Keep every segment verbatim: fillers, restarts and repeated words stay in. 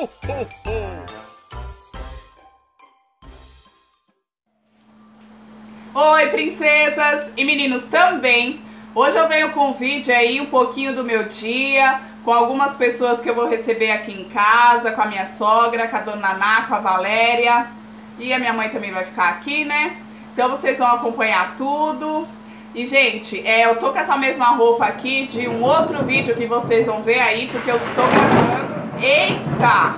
Ho, ho, ho. Oi, princesas e meninos também. Hoje eu venho com um vídeo aí, um pouquinho do meu dia, com algumas pessoas que eu vou receber aqui em casa, com a minha sogra, com a dona Naná, com a Valéria. E a minha mãe também vai ficar aqui, né? Então vocês vão acompanhar tudo. E, gente, é, eu tô com essa mesma roupa aqui de um outro vídeo que vocês vão ver aí, porque eu estou gravando. Eita!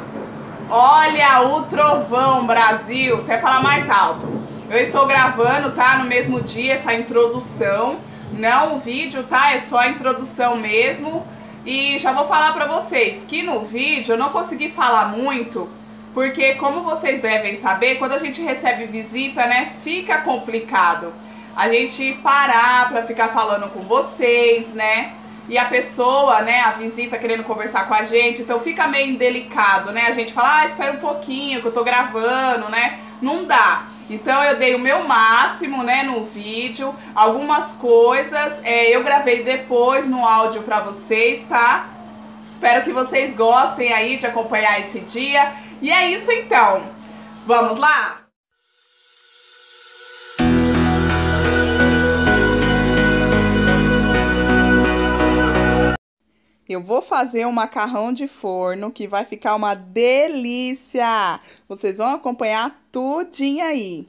Olha o trovão, Brasil! Até falar mais alto. Eu estou gravando, tá? No mesmo dia, essa introdução. Não o vídeo, tá? É só a introdução mesmo. E já vou falar pra vocês que no vídeo eu não consegui falar muito, porque, como vocês devem saber, quando a gente recebe visita, né, fica complicado a gente parar pra ficar falando com vocês, né? E a pessoa, né, a visita querendo conversar com a gente, então fica meio indelicado, né? A gente fala, ah, espera um pouquinho que eu tô gravando, né? Não dá. Então eu dei o meu máximo, né, no vídeo. Algumas coisas é, eu gravei depois no áudio pra vocês, tá? Espero que vocês gostem aí de acompanhar esse dia. E é isso então. Vamos lá? Eu vou fazer um macarrão de forno que vai ficar uma delícia. Vocês vão acompanhar tudinho aí.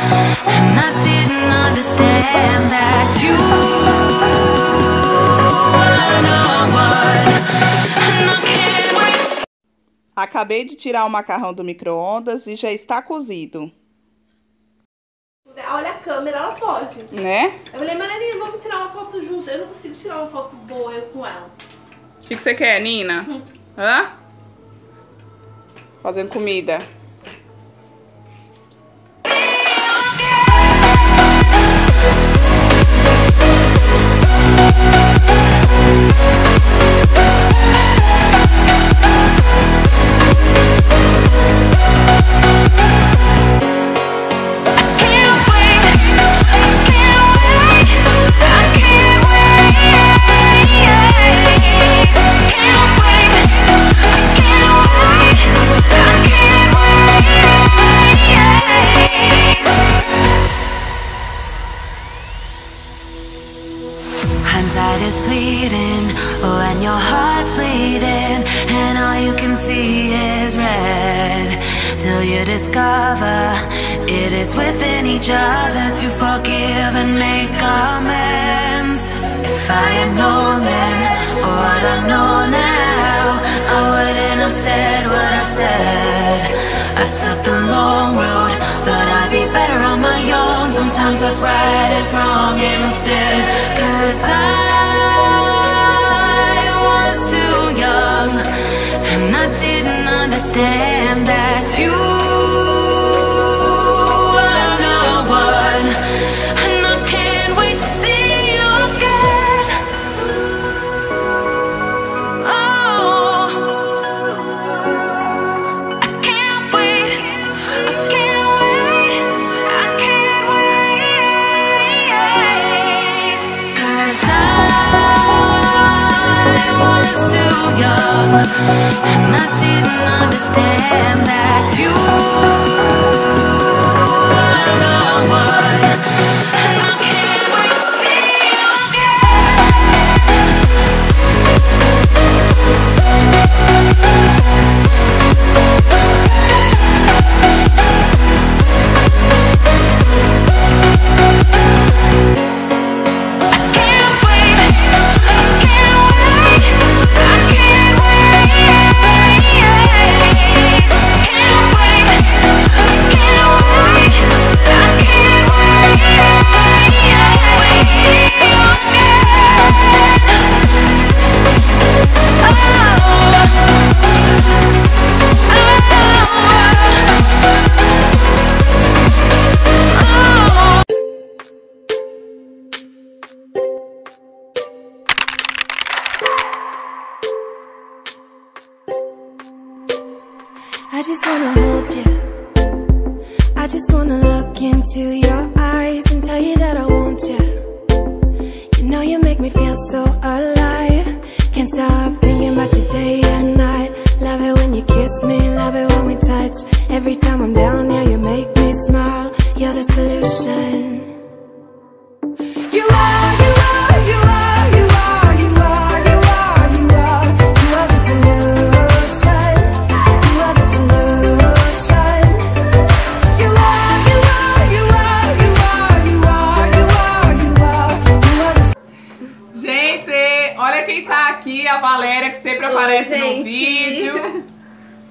And I didn't understand that you were no one. Acabei de tirar o macarrão do micro-ondas e já está cozido. Olha a câmera, ela pode. Né? Eu falei, mas Nina, vamos tirar uma foto junto. Eu não consigo tirar uma foto boa eu com ela. O que, que você quer, Nina? Hum. Hã? Fazendo comida. It is within each other to forgive and make amends. If I had known then, or what I know now, I wouldn't have said what I said. I took the long road, thought I'd be better on my own. Sometimes what's right is wrong instead. Cause I was too young, and I didn't understand that you. And I didn't understand that you were no one. And I can't wait to see you again. I can't wait, I can't wait, I can't wait. I can't wait, I can't wait. I just wanna hold you. I just wanna look into your eyes and tell you that I want you. You know you make me feel so alive. Can't stop thinking about you day and night. Love it when you kiss me, love it when we touch. Every time I'm down, yeah, you make me smile. You're the solution. You are, you are, you are, you are, you are, you are, you are. You are the solution. You are the solution. You are, you are, you are, you are, you are, you are, you are, you are the... Gente, olha quem tá aqui, a Valéria, que sempre aparece Oi, no vídeo.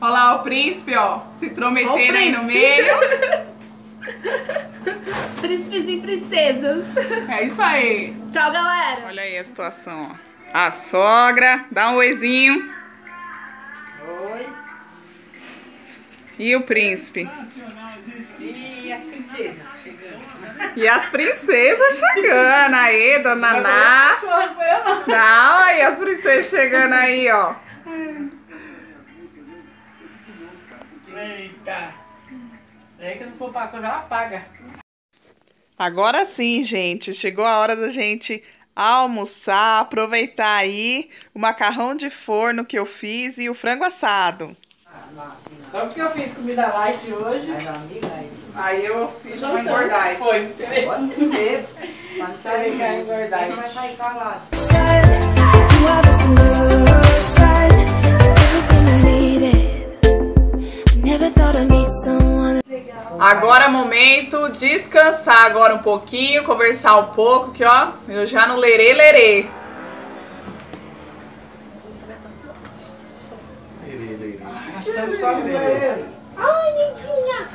Olha lá o príncipe, ó, se intrometendo aí no meio. Príncipes e princesas. É isso aí. Tchau, galera. Olha aí a situação, ó. A sogra, dá um oizinho. Oi. E o príncipe. E as princesas chegando. E as princesas chegando aí, dona Não Ná. Foi, foi eu não. Não, e as princesas chegando aí, ó. Eita. É que eu não for pra coisa, ela paga. Agora sim, gente, chegou a hora da gente almoçar, aproveitar aí o macarrão de forno que eu fiz e o frango assado. Só porque eu fiz comida light hoje. Aí eu fiz uma engordite. Foi. Pode comer. Pode sair com engordite. Vai sair calado. Agora é momento de descansar agora um pouquinho, conversar um pouco, que ó, eu já não lerei, lerei. Ai, lindinha!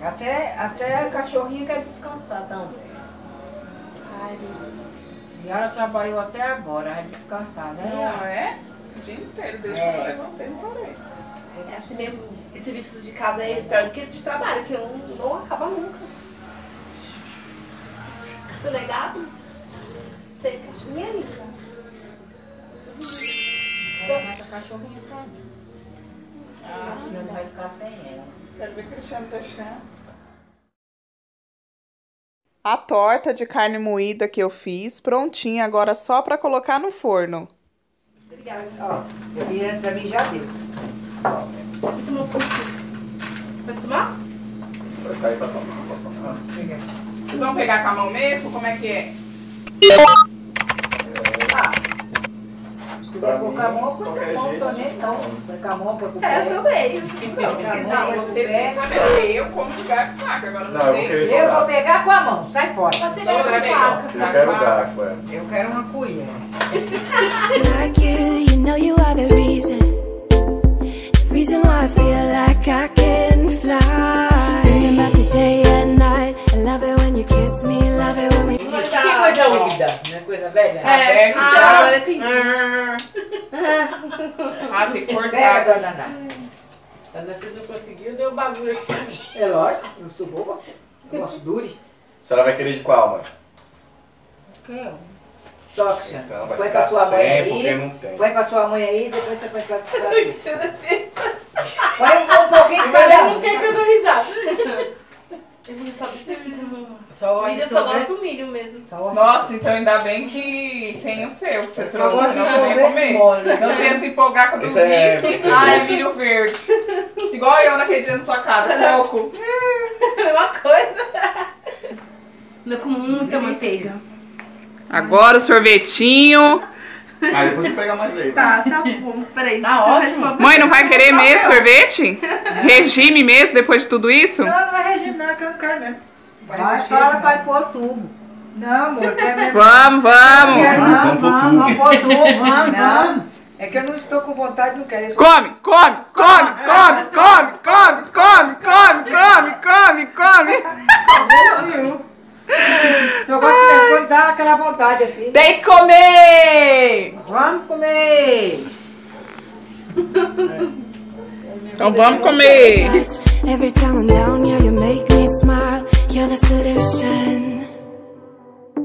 Até, até a cachorrinha quer descansar também. Ai, e ela trabalhou até agora, vai descansar, né? Não é? O dia inteiro, desde que eu levantei, não parei. É assim mesmo. Esse bicho de casa é pior do que de trabalho, que eu não, não acaba nunca. Seu legado? Ser cachorrinha linda. Nossa, cachorrinha pra mim. Ah, a gente vai ficar sem ela. Quero ver Cristiano deixar. A torta de carne moída que eu fiz, prontinha agora só pra colocar no forno. Obrigada. Ó, pra mim já deu. Ó. Vou tomar um pouquinho. Pode tomar? Pode cair pra tomar, pra tomar. Vocês vão pegar com a mão mesmo? Como é que é? Ah, se quiser pôr com a mão, pôr com a mão também, não. Com a mão, pôr com o pé. É, eu também. Não, vocês nem sabem, eu como de garfo e faca, agora não sei. Eu vou pegar com a mão, sai fora. Você pega com a faca. Eu quero garfo, é. Eu quero uma cuia. Like you, you know you are the reason. Reason why I feel like I can fly. Thinking about you day and night. I love it when you kiss me, love it when we... Que coisa úmida, não é coisa velha? É, aberto, ah, já. Agora entendi. Ah, tem que cortar. Dona Ná. Dona Ná, se não conseguiu, deu bagulho aqui pra mim. É lógico, eu sou boba. Eu gosto dure. A senhora vai querer de qual, mãe? Quem? Tóxica. Então, vai, vai pra sua mãe aí, não tem. Vai pra sua mãe aí, depois você vai pra sua mãe. Vai um pouquinho de cada um. Não quer que eu dou risada. Eu vou só isso aqui, né? Milho, eu só gosto do milho mesmo. Nossa, então ainda bem que tem o seu, que você trouxe, senão você nem comer. Não sei se empolgar com o do bicho. Ah, é milho verde. Igual eu naquele dia na sua casa, louco. É uma coisa. Não com muita manteiga. Agora o sorvetinho. Mas depois você pega mais aí. Tá, tá bom. Peraí, tá ótimo. Mãe, não vai querer mesmo sorvete? Regime mesmo depois de tudo isso? Não, não vai regime, não, que eu não quero mesmo. Vai, fala pra ir pro outubro. Não, amor, eu quero mesmo. Vamos, vamos. Vamos, vamos, vamos pro outubro, vamos, vamos. É que eu não estou com vontade, não quero isso. Come, come, come, come, come, come, come, come, come, come, come. Se eu gosto de pessoa, dá aquela vontade assim. Tem que comer! Vamos comer! Então vamos comer! Every time I'm down, you make me smile. You're the solution.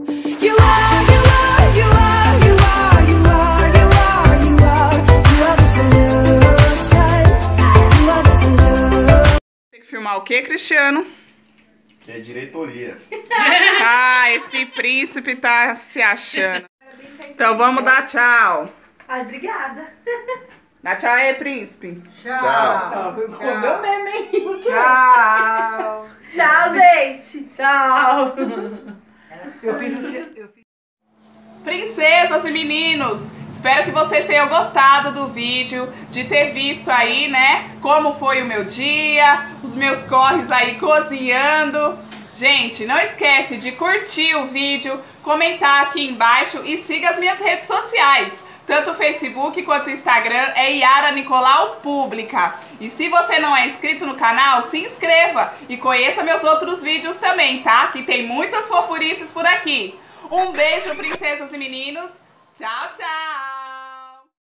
You are, you are, you are, you are, you are, you are, you are, you are the solution. You are the solution. chamar o quê, Cristiano? Que é diretoria. Ah, esse príncipe tá se achando. Então vamos dar tchau. Ai, obrigada. Dá tchau aí, príncipe. Tchau. Tchau. Tchau. Mesmo, hein? Tchau. Tchau, gente. Tchau. Eu fiz o tchau. Princesas e meninos, espero que vocês tenham gostado do vídeo, de ter visto aí, né, como foi o meu dia, os meus corres aí cozinhando. Gente, não esquece de curtir o vídeo, comentar aqui embaixo e siga as minhas redes sociais. Tanto o Facebook quanto o Instagram é Iara Nicolau Pública. E se você não é inscrito no canal, se inscreva e conheça meus outros vídeos também, tá? Que tem muitas fofurices por aqui. Um beijo, princesas e meninos. Tchau, tchau!